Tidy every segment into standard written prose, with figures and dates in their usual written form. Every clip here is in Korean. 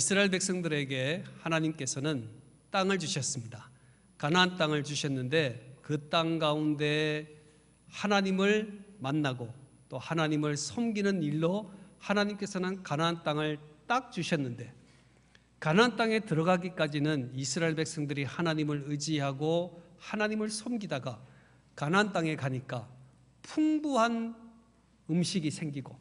이스라엘 백성들에게 하나님께서는 땅을 주셨습니다. 가나안 땅을 주셨는데 그 땅 가운데 하나님을 만나고 또 하나님을 섬기는 일로 하나님께서는 가나안 땅을 딱 주셨는데 가나안 땅에 들어가기까지는 이스라엘 백성들이 하나님을 의지하고 하나님을 섬기다가 가나안 땅에 가니까 풍부한 음식이 생기고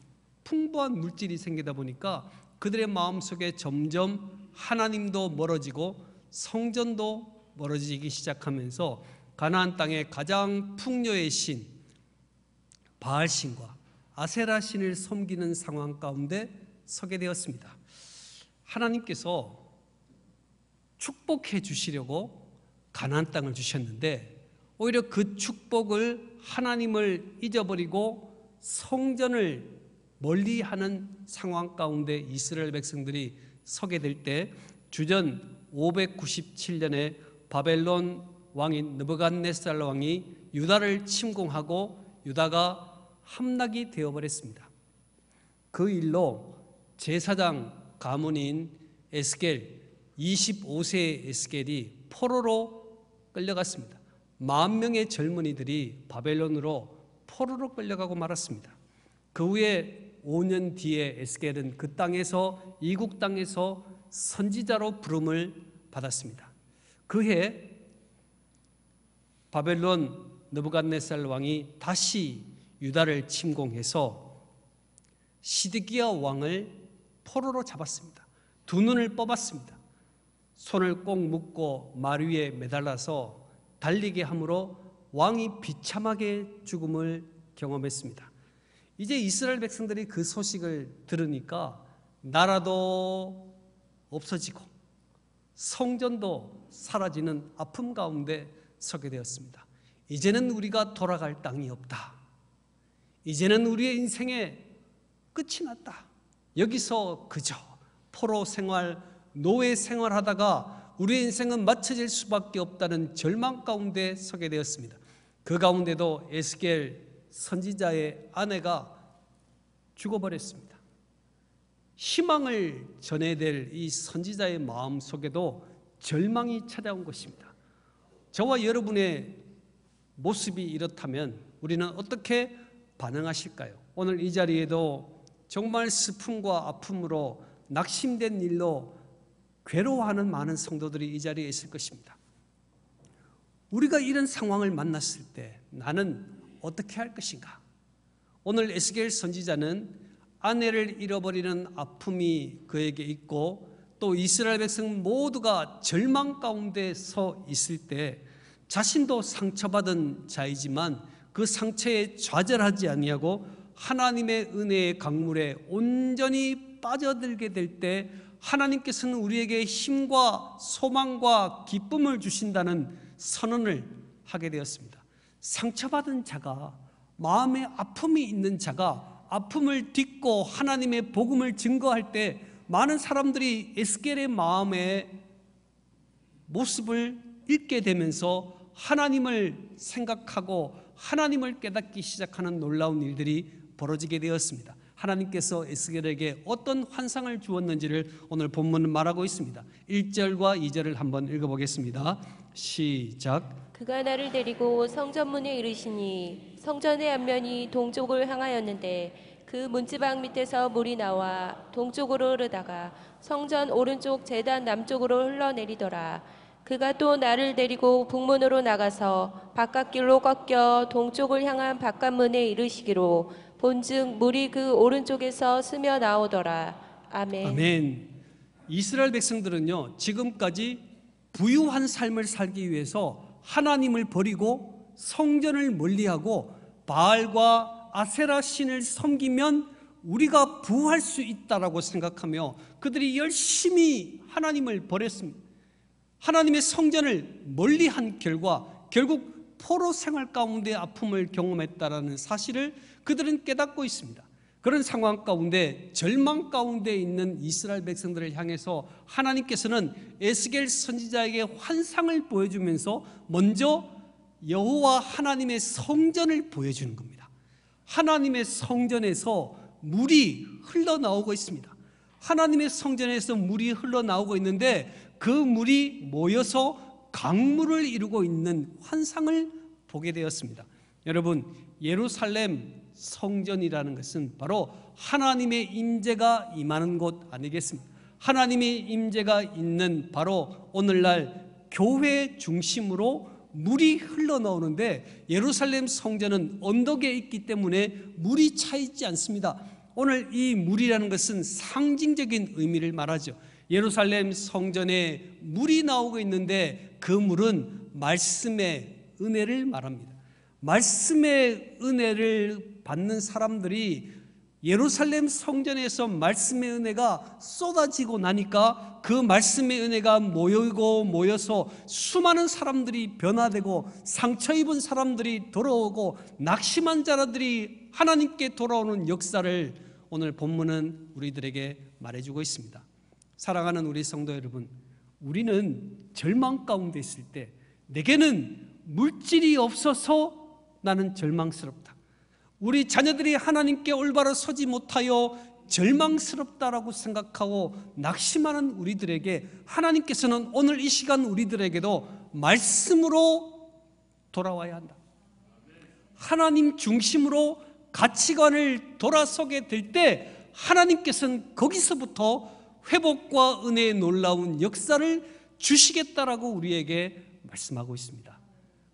풍부한 물질이 생기다 보니까 그들의 마음속에 점점 하나님도 멀어지고 성전도 멀어지기 시작하면서 가나안 땅의 가장 풍요의 신 바알 신과 아세라 신을 섬기는 상황 가운데 서게 되었습니다. 하나님께서 축복해 주시려고 가나안 땅을 주셨는데 오히려 그 축복을 하나님을 잊어버리고 성전을 멀리하는 상황 가운데 이스라엘 백성들이 서게 될 때 주전 597년에 바벨론 왕인 느부갓네살 왕이 유다를 침공하고 유다가 함락이 되어버렸습니다. 그 일로 제사장 가문인 에스겔 25세의 에스겔이 포로로 끌려갔습니다. 10,000명의 젊은이들이 바벨론으로 포로로 끌려가고 말았습니다. 그 후에 5년 뒤에 에스겔은 그 땅에서 이국 땅에서 선지자로 부름을 받았습니다. 그해 바벨론 느부갓네살 왕이 다시 유다를 침공해서 시드기야 왕을 포로로 잡았습니다. 두 눈을 뽑았습니다. 손을 꼭 묶고 말 위에 매달라서 달리게 함으로 왕이 비참하게 죽음을 경험했습니다. 이제 이스라엘 백성들이 그 소식을 들으니까 나라도 없어지고 성전도 사라지는 아픔 가운데 서게 되었습니다. 이제는 우리가 돌아갈 땅이 없다. 이제는 우리의 인생의 끝이 났다. 여기서 그저 포로 생활, 노예 생활하다가 우리의 인생은 마쳐질 수밖에 없다는 절망 가운데 서게 되었습니다. 그 가운데도 에스겔 선지자의 아내가 죽어버렸습니다. 희망을 전해야 될 이 선지자의 마음 속에도 절망이 찾아온 것입니다. 저와 여러분의 모습이 이렇다면 우리는 어떻게 반응하실까요? 오늘 이 자리에도 정말 슬픔과 아픔으로 낙심된 일로 괴로워하는 많은 성도들이 이 자리에 있을 것입니다. 우리가 이런 상황을 만났을 때 나는 어떻게 할 것인가? 오늘 에스겔 선지자는 아내를 잃어버리는 아픔이 그에게 있고 또 이스라엘 백성 모두가 절망 가운데 서 있을 때 자신도 상처받은 자이지만 그 상처에 좌절하지 아니하고 하나님의 은혜의 강물에 온전히 빠져들게 될 때 하나님께서는 우리에게 힘과 소망과 기쁨을 주신다는 선언을 하게 되었습니다. 상처받은 자가 마음에 아픔이 있는 자가 아픔을 딛고 하나님의 복음을 증거할 때 많은 사람들이 에스겔의 마음의 모습을 읽게 되면서 하나님을 생각하고 하나님을 깨닫기 시작하는 놀라운 일들이 벌어지게 되었습니다. 하나님께서 에스겔에게 어떤 환상을 주었는지를 오늘 본문은 말하고 있습니다. 1절과 2절을 한번 읽어보겠습니다. 시작. 그가 나를 데리고 성전문에 이르시니 성전의 앞면이 동쪽을 향하였는데 그 문지방 밑에서 물이 나와 동쪽으로 흐르다가 성전 오른쪽 제단 남쪽으로 흘러내리더라. 그가 또 나를 데리고 북문으로 나가서 바깥길로 꺾여 동쪽을 향한 바깥문에 이르시기로 본즉 물이 그 오른쪽에서 스며 나오더라. 아멘. 아멘. 이스라엘 백성들은요 지금까지 부유한 삶을 살기 위해서 하나님을 버리고 성전을 멀리하고 바알과 아세라 신을 섬기면 우리가 부할 수 있다라고 생각하며 그들이 열심히 하나님을 버렸습니다. 하나님의 성전을 멀리한 결과 결국 포로 생활 가운데 아픔을 경험했다라는 사실을 그들은 깨닫고 있습니다. 그런 상황 가운데 절망 가운데 있는 이스라엘 백성들을 향해서 하나님께서는 에스겔 선지자에게 환상을 보여주면서 먼저 여호와 하나님의 성전을 보여주는 겁니다. 하나님의 성전에서 물이 흘러나오고 있습니다. 하나님의 성전에서 물이 흘러나오고 있는데 그 물이 모여서 강물을 이루고 있는 환상을 보게 되었습니다. 여러분, 예루살렘 성전이라는 것은 바로 하나님의 임재가 임하는 곳 아니겠습니까? 하나님의 임재가 있는 바로 오늘날 교회 중심으로 물이 흘러나오는데, 예루살렘 성전은 언덕에 있기 때문에 물이 차 있지 않습니다. 오늘 이 물이라는 것은 상징적인 의미를 말하죠. 예루살렘 성전에 물이 나오고 있는데 그 물은 말씀의 은혜를 말합니다. 말씀의 은혜를 받는 사람들이 예루살렘 성전에서 말씀의 은혜가 쏟아지고 나니까 그 말씀의 은혜가 모여서 수많은 사람들이 변화되고 상처 입은 사람들이 돌아오고 낙심한 자들이 하나님께 돌아오는 역사를 오늘 본문은 우리들에게 말해주고 있습니다. 사랑하는 우리 성도 여러분, 우리는 절망 가운데 있을 때 내게는 물질이 없어서 나는 절망스럽다, 우리 자녀들이 하나님께 올바로 서지 못하여 절망스럽다라고 생각하고 낙심하는 우리들에게 하나님께서는 오늘 이 시간 우리들에게도 말씀으로 돌아와야 한다. 하나님 중심으로 가치관을 돌아서게 될 때 하나님께서는 거기서부터 회복과 은혜의 놀라운 역사를 주시겠다라고 우리에게 말씀하고 있습니다.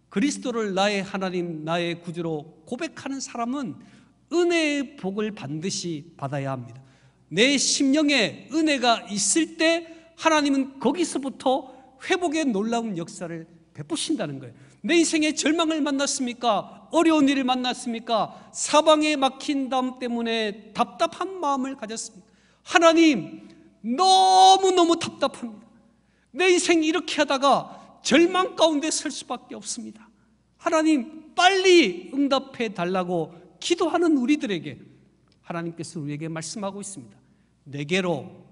그리스도를 나의 하나님, 나의 구주로 고백하는 사람은 은혜의 복을 반드시 받아야 합니다. 내 심령에 은혜가 있을 때 하나님은 거기서부터 회복의 놀라운 역사를 베푸신다는 거예요. 내 인생에 절망을 만났습니까? 어려운 일을 만났습니까? 사방에 막힌 담 때문에 답답한 마음을 가졌습니까? 하나님, 너무너무 답답합니다. 내 인생 이렇게 하다가 절망 가운데 설 수밖에 없습니다. 하나님, 빨리 응답해 달라고 기도하는 우리들에게 하나님께서 우리에게 말씀하고 있습니다. 내게로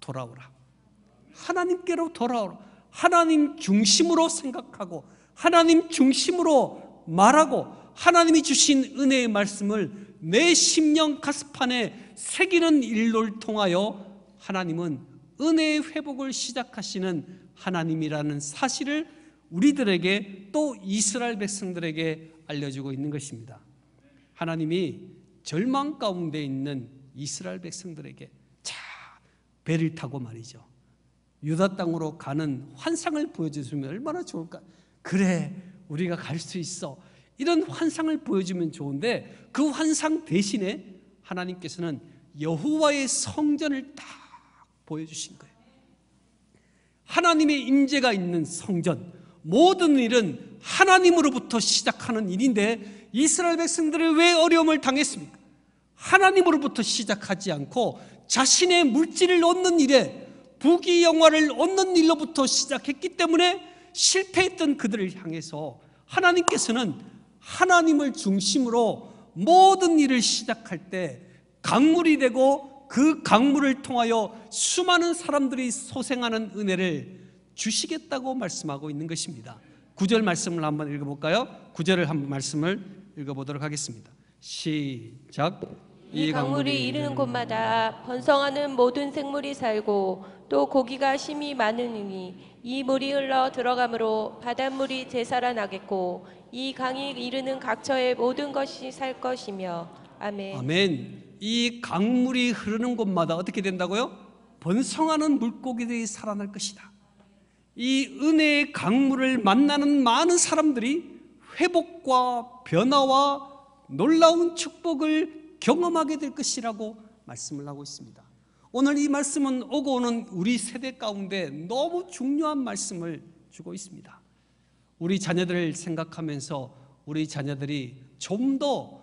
돌아오라. 하나님께로 돌아오라. 하나님 중심으로 생각하고 하나님 중심으로 말하고 하나님이 주신 은혜의 말씀을 내 심령 가슴판에 새기는 일로를 통하여 하나님은 은혜의 회복을 시작하시는 하나님이라는 사실을 우리들에게 또 이스라엘 백성들에게 알려주고 있는 것입니다. 하나님이 절망 가운데 있는 이스라엘 백성들에게 배를 타고 말이죠, 유다 땅으로 가는 환상을 보여주면 얼마나 좋을까. 그래, 우리가 갈 수 있어. 이런 환상을 보여주면 좋은데 그 환상 대신에 하나님께서는 여호와의 성전을 딱 보여주신 거예요. 하나님의 임재가 있는 성전, 모든 일은 하나님으로부터 시작하는 일인데 이스라엘 백성들은 왜 어려움을 당했습니까? 하나님으로부터 시작하지 않고 자신의 물질을 얻는 일에, 부귀영화를 얻는 일로부터 시작했기 때문에 실패했던 그들을 향해서 하나님께서는 하나님을 중심으로 모든 일을 시작할 때 강물이 되고 그 강물을 통하여 수많은 사람들이 소생하는 은혜를 주시겠다고 말씀하고 있는 것입니다. 9절 말씀을 한번 읽어볼까요? 9절을 한번 말씀을 읽어보도록 하겠습니다. 시작. 이 강물이 이르는 곳마다 번성하는 모든 생물이 살고 또 고기가 심히 많으니 이 물이 흘러 들어가므로 바닷물이 되살아나겠고 이 강이 이르는 각처의 모든 것이 살 것이며. 아멘. 아멘. 이 강물이 흐르는 곳마다 어떻게 된다고요? 번성하는 물고기들이 살아날 것이다. 이 은혜의 강물을 만나는 많은 사람들이 회복과 변화와 놀라운 축복을 경험하게 될 것이라고 말씀을 하고 있습니다. 오늘 이 말씀은 오고 오는 우리 세대 가운데 너무 중요한 말씀을 주고 있습니다. 우리 자녀들을 생각하면서 우리 자녀들이 좀 더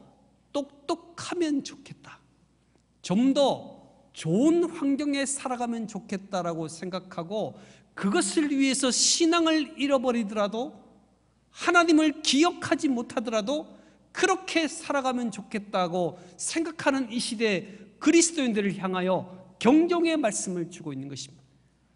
똑똑하면 좋겠다, 좀 더 좋은 환경에 살아가면 좋겠다라고 생각하고 그것을 위해서 신앙을 잃어버리더라도 하나님을 기억하지 못하더라도 그렇게 살아가면 좋겠다고 생각하는 이 시대 그리스도인들을 향하여 경종의 말씀을 주고 있는 것입니다.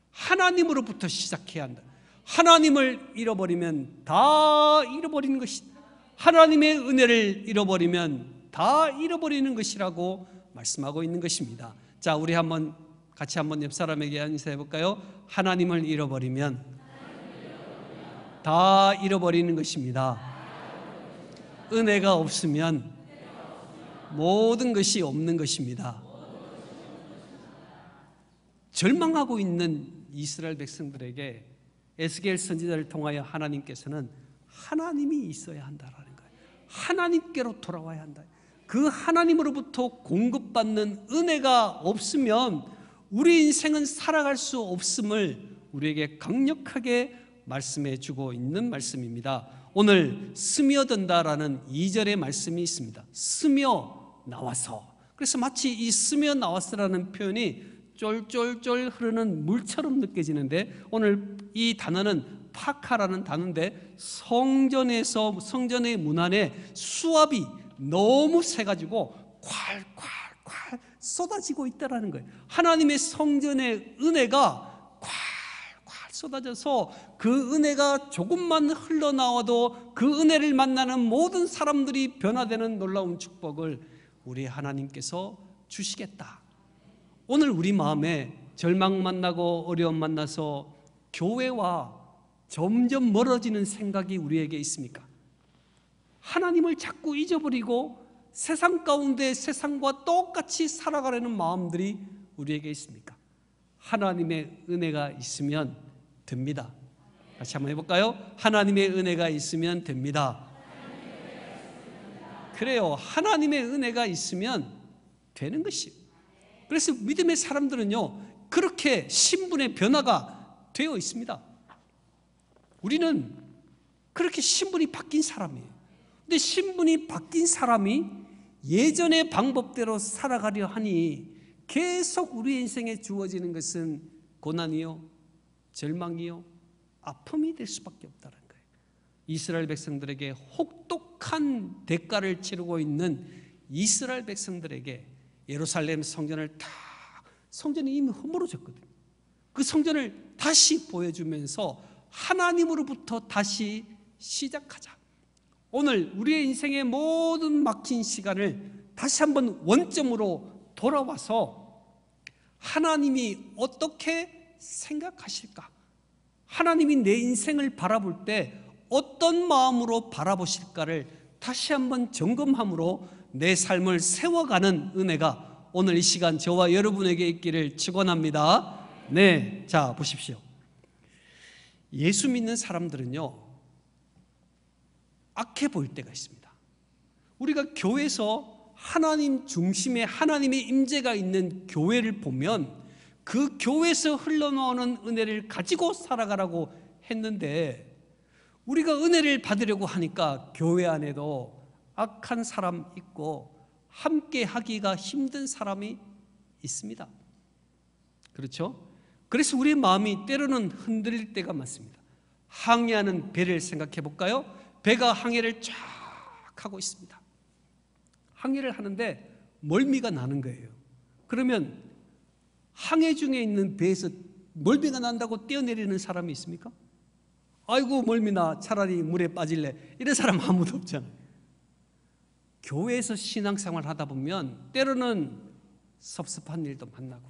하나님으로부터 시작해야 한다. 하나님을 잃어버리면 다 잃어버리는 것이다. 하나님의 은혜를 잃어버리면 다 잃어버리는 것이라고 말씀하고 있는 것입니다. 자, 우리 한번 같이 한번 옆사람에게 인사해볼까요? 하나님을 잃어버리면 다 잃어버리는 것입니다. 은혜가 없으면 모든 것이 없는 것입니다. 절망하고 있는 이스라엘 백성들에게 에스겔 선지자를 통하여 하나님께서는 하나님이 있어야 한다라는 거예요. 하나님께로 돌아와야 한다. 그 하나님으로부터 공급받는 은혜가 없으면 우리 인생은 살아갈 수 없음을 우리에게 강력하게 말씀해 주고 있는 말씀입니다. 오늘 스며든다라는 2절의 말씀이 있습니다. 스며 나와서. 그래서 마치 이 스며 나와서라는 표현이 쫄쫄쫄 흐르는 물처럼 느껴지는데, 오늘 이 단어는 파카라는 단어인데, 성전에서, 성전의 문 안에 수압이 너무 세가지고 콸콸콸 쏟아지고 있다라는 거예요. 하나님의 성전의 은혜가 콸콸 쏟아져서 그 은혜가 조금만 흘러나와도 그 은혜를 만나는 모든 사람들이 변화되는 놀라운 축복을 우리 하나님께서 주시겠다. 오늘 우리 마음에 절망 만나고 어려움 만나서 교회와 점점 멀어지는 생각이 우리에게 있습니까? 하나님을 자꾸 잊어버리고 세상 가운데 세상과 똑같이 살아가려는 마음들이 우리에게 있습니까? 하나님의 은혜가 있으면 됩니다. 같이 한번 해볼까요? 하나님의 은혜가 있으면 됩니다. 그래요, 하나님의 은혜가 있으면 되는 것이에요. 그래서 믿음의 사람들은요, 그렇게 신분의 변화가 되어 있습니다. 우리는 그렇게 신분이 바뀐 사람이에요. 근데 신분이 바뀐 사람이 예전의 방법대로 살아가려 하니 계속 우리 인생에 주어지는 것은 고난이요, 절망이요, 아픔이 될 수밖에 없다는 거예요. 이스라엘 백성들에게 혹독한 대가를 치르고 있는 이스라엘 백성들에게 예루살렘 성전을 다, 성전이 이미 허물어졌거든요. 그 성전을 다시 보여주면서 하나님으로부터 다시 시작하자. 오늘 우리의 인생의 모든 막힌 시간을 다시 한번 원점으로 돌아와서 하나님이 어떻게 생각하실까? 하나님이 내 인생을 바라볼 때 어떤 마음으로 바라보실까를 다시 한번 점검함으로 내 삶을 세워가는 은혜가 오늘 이 시간 저와 여러분에게 있기를 축원합니다. 네, 자 보십시오. 예수 믿는 사람들은요, 악해 보일 때가 있습니다. 우리가 교회에서 하나님 중심에 하나님의 임재가 있는 교회를 보면 그 교회에서 흘러나오는 은혜를 가지고 살아가라고 했는데, 우리가 은혜를 받으려고 하니까 교회 안에도 악한 사람 있고 함께 하기가 힘든 사람이 있습니다. 그렇죠? 그래서 우리의 마음이 때로는 흔들릴 때가 많습니다. 항해하는 배를 생각해 볼까요? 배가 항해를 쫙 하고 있습니다. 항해를 하는데 멀미가 나는 거예요. 그러면 항해 중에 있는 배에서 멀미가 난다고 뛰어내리는 사람이 있습니까? 아이고 멀미나, 차라리 물에 빠질래, 이런 사람 아무도 없잖아요. 교회에서 신앙생활 하다 보면 때로는 섭섭한 일도 만나고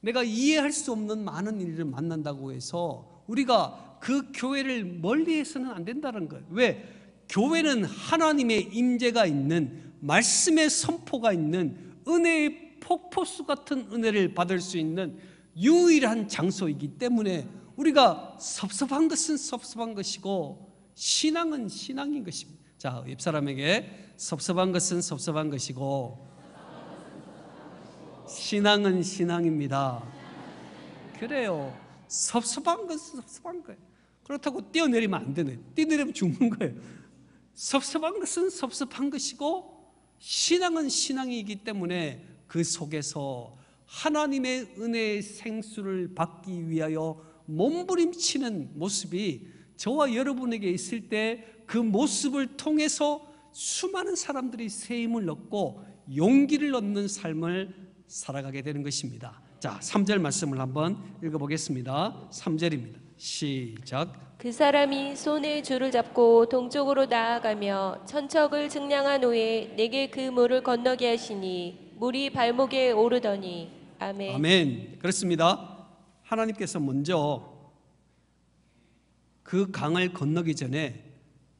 내가 이해할 수 없는 많은 일을 만난다고 해서 우리가 그 교회를 멀리해서는 안 된다는 거예요. 왜? 교회는 하나님의 임재가 있는, 말씀의 선포가 있는, 은혜의 폭포수 같은 은혜를 받을 수 있는 유일한 장소이기 때문에 우리가 섭섭한 것은 섭섭한 것이고 신앙은 신앙인 것입니다. 자, 옆사람에게 섭섭한 것은 섭섭한 것이고 신앙은 신앙입니다. 그래요, 섭섭한 것은 섭섭한 거예요. 그렇다고 뛰어내리면 안 되네. 뛰어내리면 죽는 거예요. 섭섭한 것은 섭섭한 것이고 신앙은 신앙이기 때문에 그 속에서 하나님의 은혜의 생수를 받기 위하여 몸부림치는 모습이 저와 여러분에게 있을 때 그 모습을 통해서 수많은 사람들이 새 힘을 얻고 용기를 얻는 삶을 살아가게 되는 것입니다. 자, 3절 말씀을 한번 읽어보겠습니다. 3절입니다. 시작. 그 사람이 손에 줄을 잡고 동쪽으로 나아가며 천척을 측량한 후에 내게 그 물을 건너게 하시니 물이 발목에 오르더니 아멘. 아멘. 그렇습니다. 하나님께서 먼저 그 강을 건너기 전에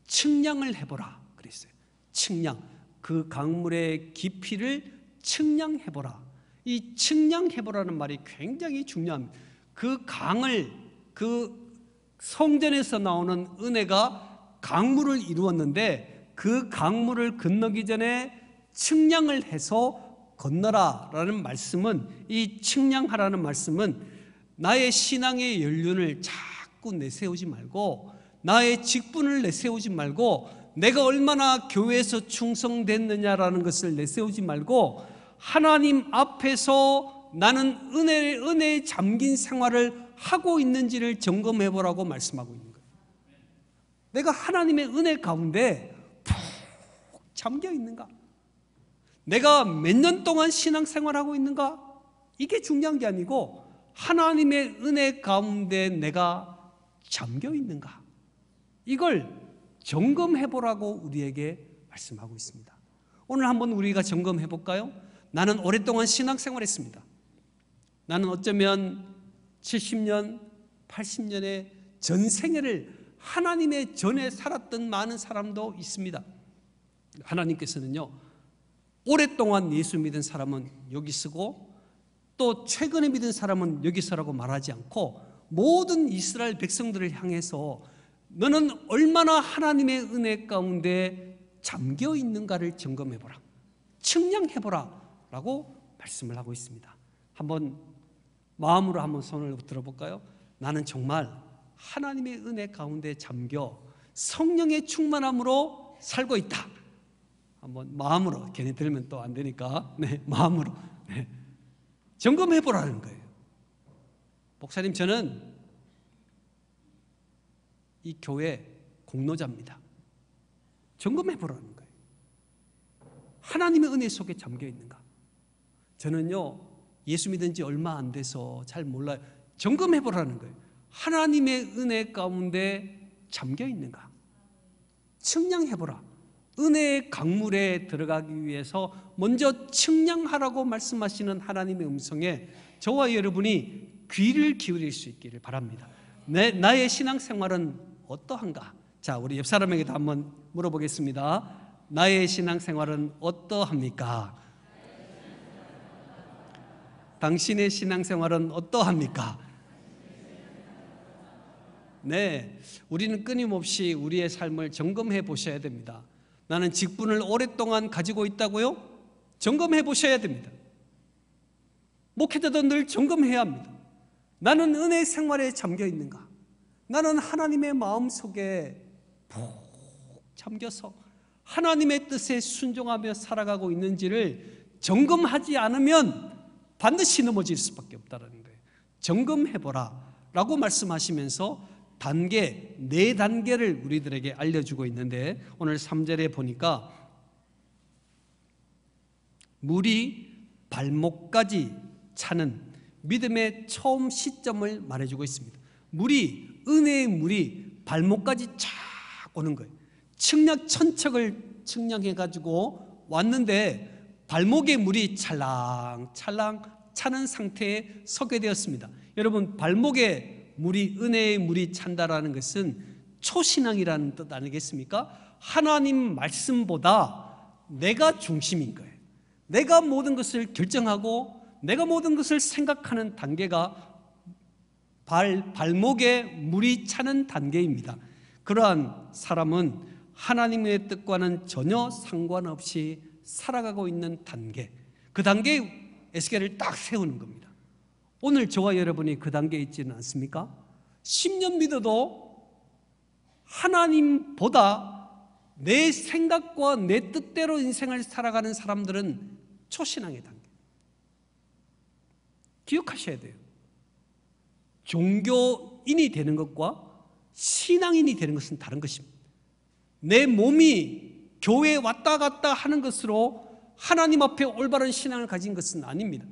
측량을 해보라 그랬어요. 측량, 그 강물의 깊이를 측량해보라. 이 측량해보라는 말이 굉장히 중요합니다. 그 강을, 그 성전에서 나오는 은혜가 강물을 이루었는데 그 강물을 건너기 전에 측량을 해서 건너라라는 말씀은, 이 측량하라는 말씀은 나의 신앙의 연륜을 자꾸 내세우지 말고, 나의 직분을 내세우지 말고, 내가 얼마나 교회에서 충성됐느냐라는 것을 내세우지 말고, 하나님 앞에서 나는 은혜에 잠긴 생활을 하고 있는지를 점검해 보라고 말씀하고 있는 거예요. 내가 하나님의 은혜 가운데 푹 잠겨 있는가? 내가 몇 년 동안 신앙생활하고 있는가? 이게 중요한 게 아니고 하나님의 은혜 가운데 내가 잠겨 있는가? 이걸 점검해 보라고 우리에게 말씀하고 있습니다. 오늘 한번 우리가 점검해 볼까요? 나는 오랫동안 신앙생활했습니다. 나는 어쩌면 70년, 80년의 전생애를 하나님의 전에 살았던 많은 사람도 있습니다. 하나님께서는요, 오랫동안 예수 믿은 사람은 여기 쓰고 또 최근에 믿은 사람은 여기서라고 말하지 않고 모든 이스라엘 백성들을 향해서 너는 얼마나 하나님의 은혜 가운데 잠겨 있는가를 점검해보라, 측량해보라 라고 말씀을 하고 있습니다. 한번 마음으로 한번 손을 들어볼까요? 나는 정말 하나님의 은혜 가운데 잠겨 성령의 충만함으로 살고 있다. 한번 마음으로, 괜히 들으면 또 안 되니까 마음으로 점검해보라는 거예요. 목사님, 저는 이 교회 공로자입니다. 점검해보라는 거예요. 하나님의 은혜 속에 잠겨있는가? 저는요, 예수 믿은 지 얼마 안 돼서 잘 몰라요. 점검해보라는 거예요. 하나님의 은혜 가운데 잠겨있는가? 측량해보라. 은혜의 강물에 들어가기 위해서 먼저 측량하라고 말씀하시는 하나님의 음성에 저와 여러분이 귀를 기울일 수 있기를 바랍니다. 나의 신앙생활은 어떠한가? 자, 우리 옆 사람에게도 한번 물어보겠습니다. 나의 신앙생활은 어떠합니까? 당신의 신앙생활은 어떠합니까? 네, 우리는 끊임없이 우리의 삶을 점검해 보셔야 됩니다. 나는 직분을 오랫동안 가지고 있다고요? 점검해 보셔야 됩니다. 목회자도 늘 점검해야 합니다. 나는 은혜 생활에 잠겨 있는가? 나는 하나님의 마음 속에 푹 잠겨서 하나님의 뜻에 순종하며 살아가고 있는지를 점검하지 않으면 반드시 넘어질 수밖에 없다는 거예요. 점검해보라 라고 말씀하시면서 단계, 네 단계를 우리들에게 알려주고 있는데, 오늘 3절에 보니까 물이 발목까지 차는 믿음의 처음 시점을 말해주고 있습니다. 물이, 은혜의 물이 발목까지 쫙 오는 거예요. 측량, 천척을 측량해가지고 왔는데 발목에 물이 찰랑찰랑 차는 상태에 서게 되었습니다. 여러분, 발목에 물이, 은혜의 물이 찬다라는 것은 초신앙이라는 뜻 아니겠습니까? 하나님 말씀보다 내가 중심인 거예요. 내가 모든 것을 결정하고 내가 모든 것을 생각하는 단계가 발목에 물이 차는 단계입니다. 그러한 사람은 하나님의 뜻과는 전혀 상관없이 살아가고 있는 단계, 그 단계에 에스겔을 딱 세우는 겁니다. 오늘 저와 여러분이 그 단계에 있지는 않습니까? 10년 믿어도 하나님보다 내 생각과 내 뜻대로 인생을 살아가는 사람들은 초신앙의 단계, 기억하셔야 돼요. 종교인이 되는 것과 신앙인이 되는 것은 다른 것입니다. 내 몸이 교회에 왔다 갔다 하는 것으로 하나님 앞에 올바른 신앙을 가진 것은 아닙니다.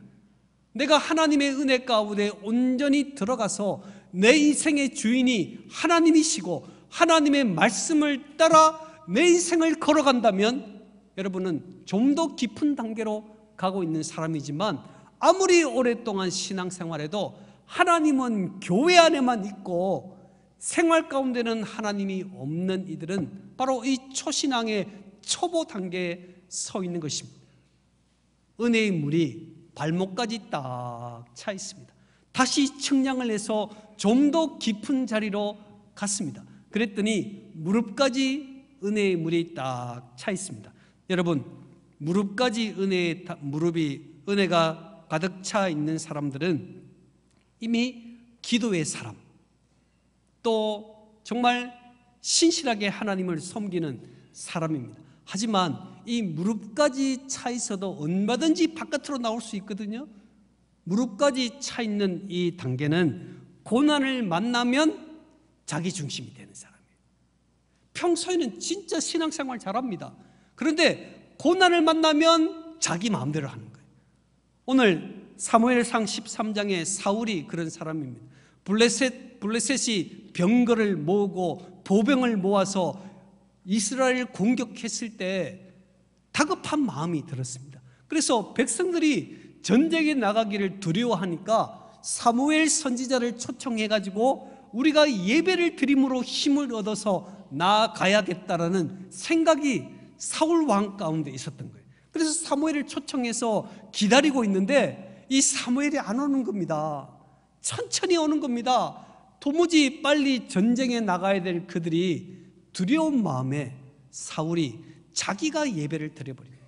내가 하나님의 은혜 가운데 온전히 들어가서 내 인생의 주인이 하나님이시고 하나님의 말씀을 따라 내 인생을 걸어간다면 여러분은 좀 더 깊은 단계로 가고 있는 사람이지만 아무리 오랫동안 신앙생활해도 하나님은 교회 안에만 있고 생활 가운데는 하나님이 없는 이들은 바로 이 초신앙의 초보 단계에 서 있는 것입니다. 은혜의 물이 발목까지 딱 차 있습니다. 다시 측량을 해서 좀 더 깊은 자리로 갔습니다. 그랬더니 무릎까지 은혜의 물이 딱 차 있습니다. 여러분, 무릎까지 은혜가 가득 차 있는 사람들은 이미 기도의 사람, 또 정말 신실하게 하나님을 섬기는 사람입니다. 하지만 이 무릎까지 차 있어도 얼마든지 바깥으로 나올 수 있거든요. 무릎까지 차 있는 이 단계는 고난을 만나면 자기 중심이 되는 사람이에요. 평소에는 진짜 신앙생활 잘합니다. 그런데 고난을 만나면 자기 마음대로 하는 거예요. 오늘 사무엘상 13장에 사울이 그런 사람입니다. 블레셋이 병거를 모으고 보병을 모아서 이스라엘 공격했을 때 다급한 마음이 들었습니다. 그래서 백성들이 전쟁에 나가기를 두려워하니까 사무엘 선지자를 초청해가지고 우리가 예배를 드림으로 힘을 얻어서 나아가야겠다라는 생각이 사울 왕 가운데 있었던 거예요. 그래서 사무엘을 초청해서 기다리고 있는데 이 사무엘이 안 오는 겁니다. 천천히 오는 겁니다. 도무지 빨리 전쟁에 나가야 될 그들이 두려운 마음에 사울이 자기가 예배를 드려버린 거예요.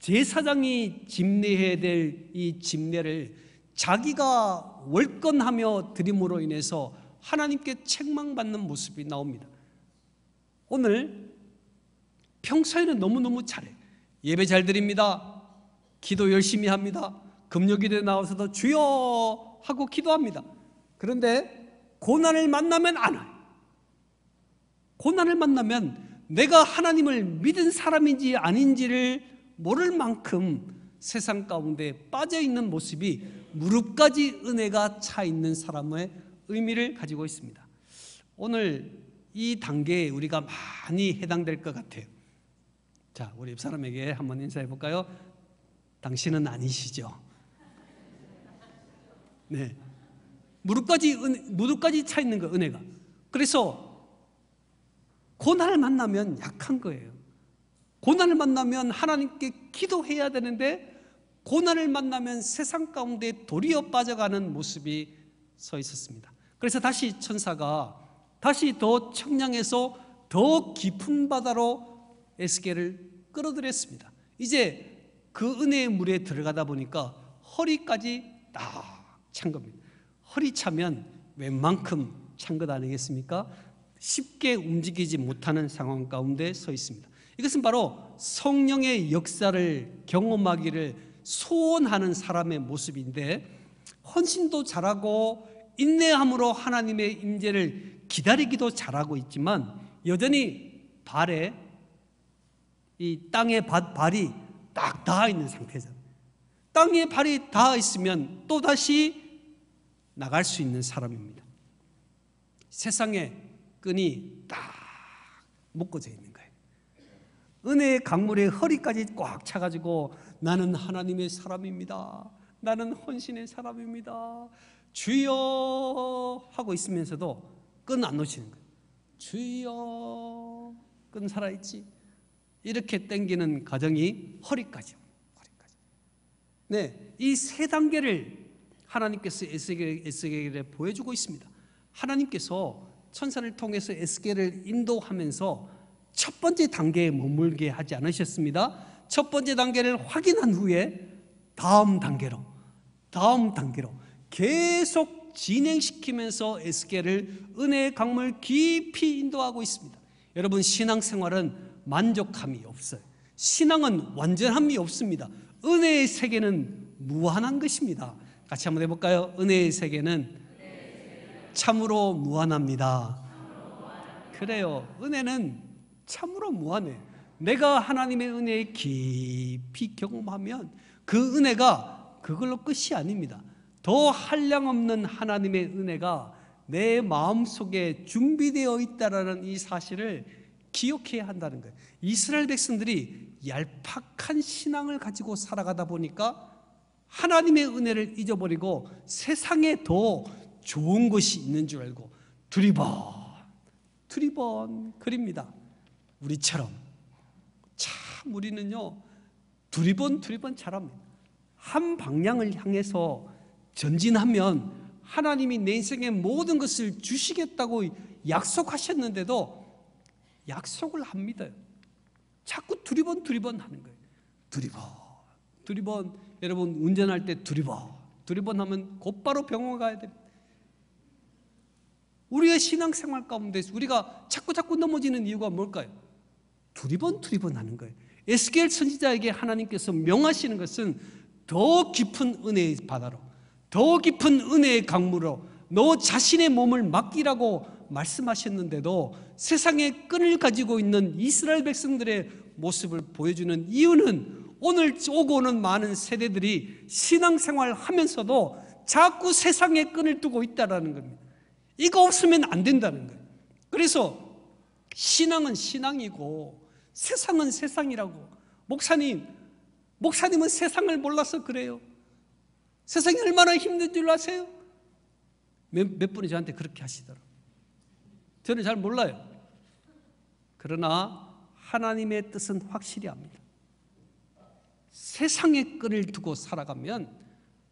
제사장이 집례해야 될 이 집례를 자기가 월권하며 드림으로 인해서 하나님께 책망받는 모습이 나옵니다. 오늘 평소에는 너무너무 잘해. 예배 잘 드립니다. 기도 열심히 합니다. 금요기도에 나와서도 주여 하고 기도합니다. 그런데 고난을 만나면 안 와요. 고난을 만나면 내가 하나님을 믿은 사람인지 아닌지를 모를 만큼 세상 가운데 빠져있는 모습이 무릎까지 은혜가 차있는 사람의 의미를 가지고 있습니다. 오늘 이 단계에 우리가 많이 해당될 것 같아요. 자, 우리 옆사람에게 한번 인사해볼까요? 당신은 아니시죠? 네, 무릎까지 차 있는 거 은혜가. 그래서 고난을 만나면 약한 거예요. 고난을 만나면 하나님께 기도해야 되는데 고난을 만나면 세상 가운데 도리어 빠져가는 모습이 서 있었습니다. 그래서 다시 천사가 다시 더 청량해서 더 깊은 바다로 에스겔을 끌어들였습니다. 이제 그 은혜의 물에 들어가다 보니까 허리까지 딱 찬 겁니다. 허리 차면 웬만큼 찬 것 아니겠습니까? 쉽게 움직이지 못하는 상황 가운데 서 있습니다. 이것은 바로 성령의 역사를 경험하기를 소원하는 사람의 모습인데, 헌신도 잘하고 인내함으로 하나님의 임재를 기다리기도 잘하고 있지만 여전히 발에 이 땅에 발이 딱 닿아 있는 상태잖아요. 땅에 발이 닿아 있으면 또다시 나갈 수 있는 사람입니다. 세상의 끈이 딱 묶어져 있는 거예요. 은혜의 강물에 허리까지 꽉 차가지고 나는 하나님의 사람입니다. 나는 헌신의 사람입니다. 주여 하고 있으면서도 끈 안 놓치는 거예요. 주여, 끈 살아있지? 이렇게 당기는 가정이 허리까지. 네, 이 세 단계를 하나님께서 에스겔에 보여주고 있습니다. 하나님께서 천사를 통해서 에스겔을 인도하면서 첫 번째 단계에 머물게 하지 않으셨습니다. 첫 번째 단계를 확인한 후에 다음 단계로 계속 진행시키면서 에스겔을 은혜의 강물 깊이 인도하고 있습니다. 여러분, 신앙생활은 만족함이 없어요. 신앙은 완전함이 없습니다. 은혜의 세계는 무한한 것입니다. 같이 한번 해볼까요? 은혜의 세계는 참으로 무한합니다. 그래요, 은혜는 참으로 무한해. 내가 하나님의 은혜에 깊이 경험하면 그 은혜가 그걸로 끝이 아닙니다. 더 한량없는 하나님의 은혜가 내 마음속에 준비되어 있다는 이 사실을 기억해야 한다는 거예요. 이스라엘 백성들이 얄팍한 신앙을 가지고 살아가다 보니까 하나님의 은혜를 잊어버리고 세상에 더 좋은 것이 있는 줄 알고 두리번 그립니다. 우리처럼 참 우리는요 두리번 잘합니다. 한 방향을 향해서 전진하면 하나님이 내 인생의 모든 것을 주시겠다고 약속하셨는데도 약속을 안 믿어요. 자꾸 두리번 하는 거예요. 두리번 여러분 운전할 때 두리번 하면 곧바로 병원 가야 됩니다. 우리의 신앙생활 가운데 우리가 자꾸 넘어지는 이유가 뭘까요? 두리번 하는 거예요. 에스겔 선지자에게 하나님께서 명하시는 것은 더 깊은 은혜의 바다로, 더 깊은 은혜의 강물로 너 자신의 몸을 맡기라고 말씀하셨는데도 세상의 끈을 가지고 있는 이스라엘 백성들의 모습을 보여주는 이유는 오늘 오고 오는 많은 세대들이 신앙생활 하면서도 자꾸 세상의 끈을 두고 있다는 겁니다. 이거 없으면 안 된다는 거예요. 그래서 신앙은 신앙이고 세상은 세상이라고. 목사님은 세상을 몰라서 그래요. 세상이 얼마나 힘든 줄 아세요? 몇 분이 저한테 그렇게 하시더라고요. 저는 잘 몰라요. 그러나 하나님의 뜻은 확실히 압니다. 세상의 끈을 두고 살아가면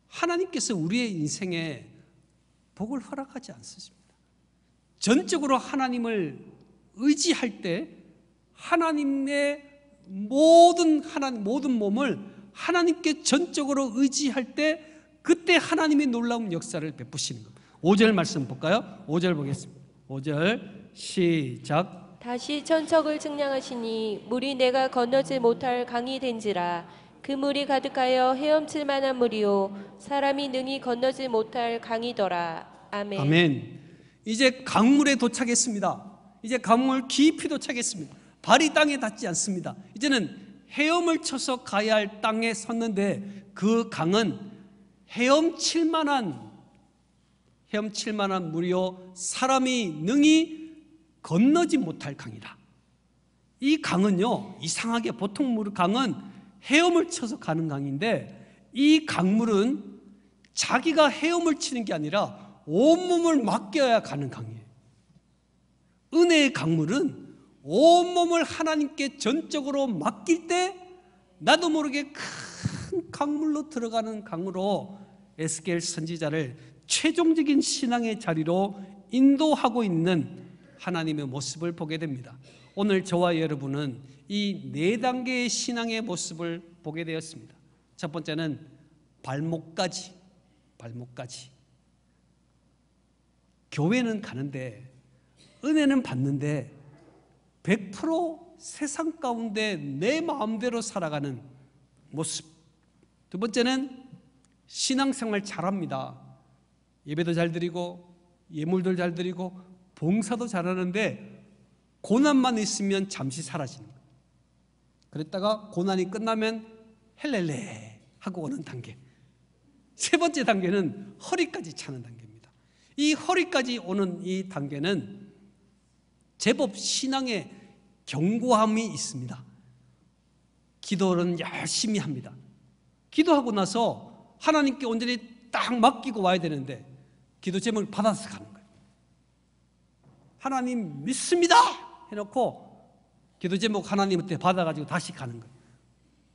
하나님께서 우리의 인생에 복을 허락하지 않습니다. 전적으로 하나님을 의지할 때 하나님의 모든 몸을 하나님께 전적으로 의지할 때 그때 하나님의 놀라운 역사를 베푸시는 겁니다. 5절 말씀 볼까요? 5절 보겠습니다. 5절 시작. 다시 천척을 측량하시니 물이 내가 건너지 못할 강이 된지라. 그 물이 가득하여 헤엄칠 만한 물이요 사람이 능히 건너지 못할 강이더라. 아멘. 아멘. 이제 강물에 도착했습니다. 이제 강물 깊이 도착했습니다. 발이 땅에 닿지 않습니다. 이제는 헤엄을 쳐서 가야 할 땅에 섰는데 그 강은 헤엄칠 만한 물이요 사람이 능히 건너지 못할 강이라. 이 강은요 이상하게 보통 물 강은 헤엄을 쳐서 가는 강인데 이 강물은 자기가 헤엄을 치는 게 아니라 온몸을 맡겨야 가는 강이에요. 은혜의 강물은 온몸을 하나님께 전적으로 맡길 때 나도 모르게 큰 강물로 들어가는 강으로 에스겔 선지자를 최종적인 신앙의 자리로 인도하고 있는 하나님의 모습을 보게 됩니다. 오늘 저와 여러분은 이 네 단계의 신앙의 모습을 보게 되었습니다. 첫 번째는 발목까지. 교회는 가는데 은혜는 받는데 100% 세상 가운데 내 마음대로 살아가는 모습. 두 번째는 신앙생활 잘합니다. 예배도 잘 드리고 예물도 잘 드리고 봉사도 잘하는데 고난만 있으면 잠시 사라지는 거예요. 그랬다가 고난이 끝나면 헬렐레 하고 오는 단계. 세 번째 단계는 허리까지 차는 단계입니다. 이 허리까지 오는 이 단계는 제법 신앙의 견고함이 있습니다. 기도는 열심히 합니다. 기도하고 나서 하나님께 온전히 딱 맡기고 와야 되는데 기도 제목을 받아서 가는 거예요. 하나님 믿습니다 해놓고 기도 제목 하나님한테 받아가지고 다시 가는 거예요.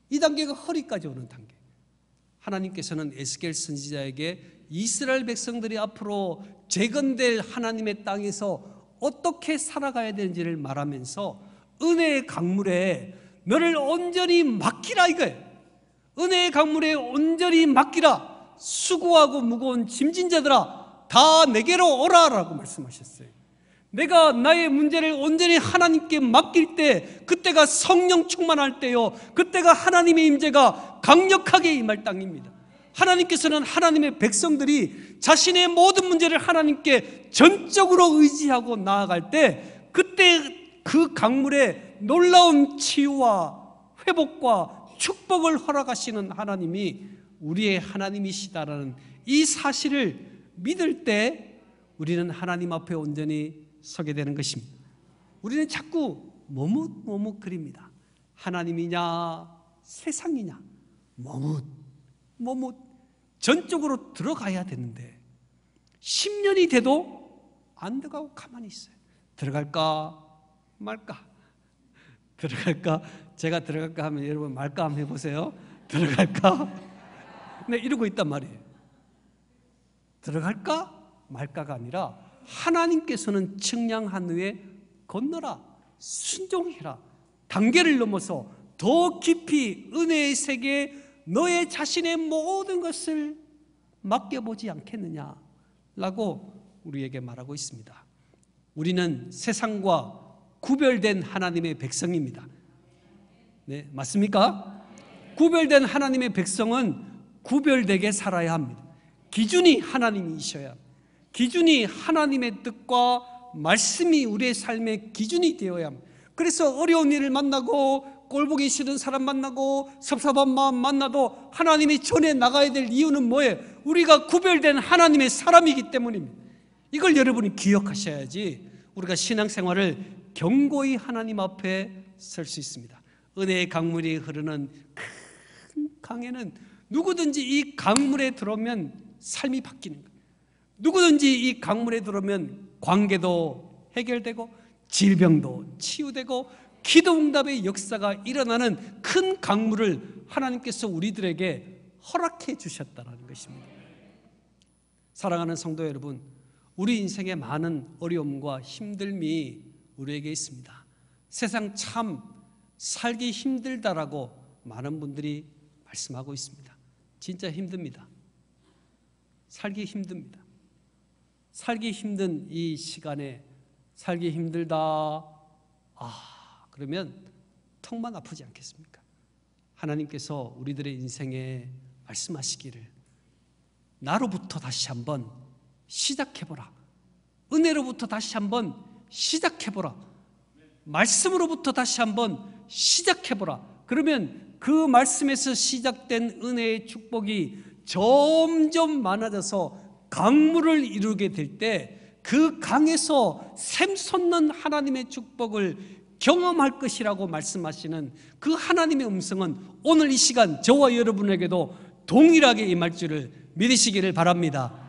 이 단계가 허리까지 오는 단계. 하나님께서는 에스겔 선지자에게 이스라엘 백성들이 앞으로 재건될 하나님의 땅에서 어떻게 살아가야 되는지를 말하면서 은혜의 강물에 너를 온전히 맡기라 이거예요. 은혜의 강물에 온전히 맡기라. 수고하고 무거운 짐진 자들아 다 내게로 오라 라고 말씀하셨어요. 내가 나의 문제를 온전히 하나님께 맡길 때 그때가 성령 충만할 때요 그때가 하나님의 임재가 강력하게 임할 땅입니다. 하나님께서는 하나님의 백성들이 자신의 모든 문제를 하나님께 전적으로 의지하고 나아갈 때 그때 그 강물에 놀라운 치유와 회복과 축복을 허락하시는 하나님이 우리의 하나님이시다라는 이 사실을 믿을 때 우리는 하나님 앞에 온전히 서게 되는 것입니다. 우리는 자꾸 머뭇머뭇거립니다. 하나님이냐 세상이냐 머뭇 전적으로 들어가야 되는데 10년이 돼도 안 들어가고 가만히 있어요. 들어갈까 말까, 들어갈까, 제가 들어갈까 하면 여러분 말까 한번 해보세요. 들어갈까? 네, 이러고 있단 말이에요. 들어갈까 말까가 아니라 하나님께서는 측량한 후에 건너라, 순종해라, 단계를 넘어서 더 깊이 은혜의 세계에 너의 자신의 모든 것을 맡겨보지 않겠느냐라고 우리에게 말하고 있습니다. 우리는 세상과 구별된 하나님의 백성입니다. 네, 맞습니까? 구별된 하나님의 백성은 구별되게 살아야 합니다. 기준이 하나님이셔야 합니다. 기준이 하나님의 뜻과 말씀이 우리의 삶의 기준이 되어야 합니다. 그래서 어려운 일을 만나고 꼴보기 싫은 사람 만나고 섭섭한 마음 만나도 하나님이 전에 나가야 될 이유는 뭐예요? 우리가 구별된 하나님의 사람이기 때문입니다. 이걸 여러분이 기억하셔야지 우리가 신앙생활을 견고히 하나님 앞에 설 수 있습니다. 은혜의 강물이 흐르는 큰 강에는 누구든지 이 강물에 들어오면 삶이 바뀌는 거예요. 누구든지 이 강물에 들어오면 관계도 해결되고 질병도 치유되고 기도응답의 역사가 일어나는 큰 강물을 하나님께서 우리들에게 허락해 주셨다는 것입니다. 사랑하는 성도 여러분, 우리 인생의 많은 어려움과 힘듦이 우리에게 있습니다. 세상 참 살기 힘들다라고 많은 분들이 말씀하고 있습니다. 진짜 힘듭니다. 살기 힘듭니다. 살기 힘든 이 시간에 살기 힘들다, 그러면 턱만 아프지 않겠습니까? 하나님께서 우리들의 인생에 말씀하시기를 나로부터 다시 한번 시작해보라, 은혜로부터 다시 한번 시작해보라, 말씀으로부터 다시 한번 시작해보라. 그러면 그 말씀에서 시작된 은혜의 축복이 점점 많아져서 강물을 이루게 될 때 그 강에서 샘솟는 하나님의 축복을 경험할 것이라고 말씀하시는 그 하나님의 음성은 오늘 이 시간 저와 여러분에게도 동일하게 임할 줄을 믿으시기를 바랍니다.